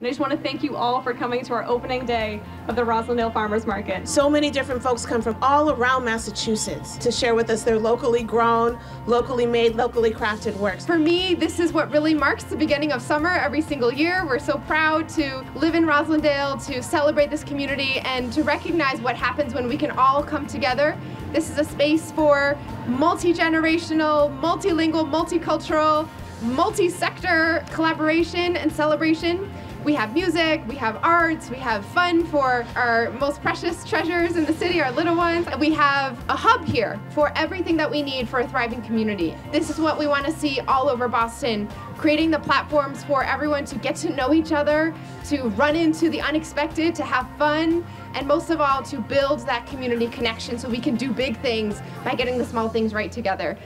And I just want to thank you all for coming to our opening day of the Roslindale Farmers Market. So many different folks come from all around Massachusetts to share with us their locally grown, locally made, locally crafted works. For me, this is what really marks the beginning of summer every single year. We're so proud to live in Roslindale, to celebrate this community, and to recognize what happens when we can all come together. This is a space for multi-generational, multilingual, multicultural, multi-sector collaboration and celebration. We have music, we have arts, we have fun for our most precious treasures in the city, our little ones. We have a hub here for everything that we need for a thriving community. This is what we want to see all over Boston, creating the platforms for everyone to get to know each other, to run into the unexpected, to have fun, and most of all, to build that community connection so we can do big things by getting the small things right together.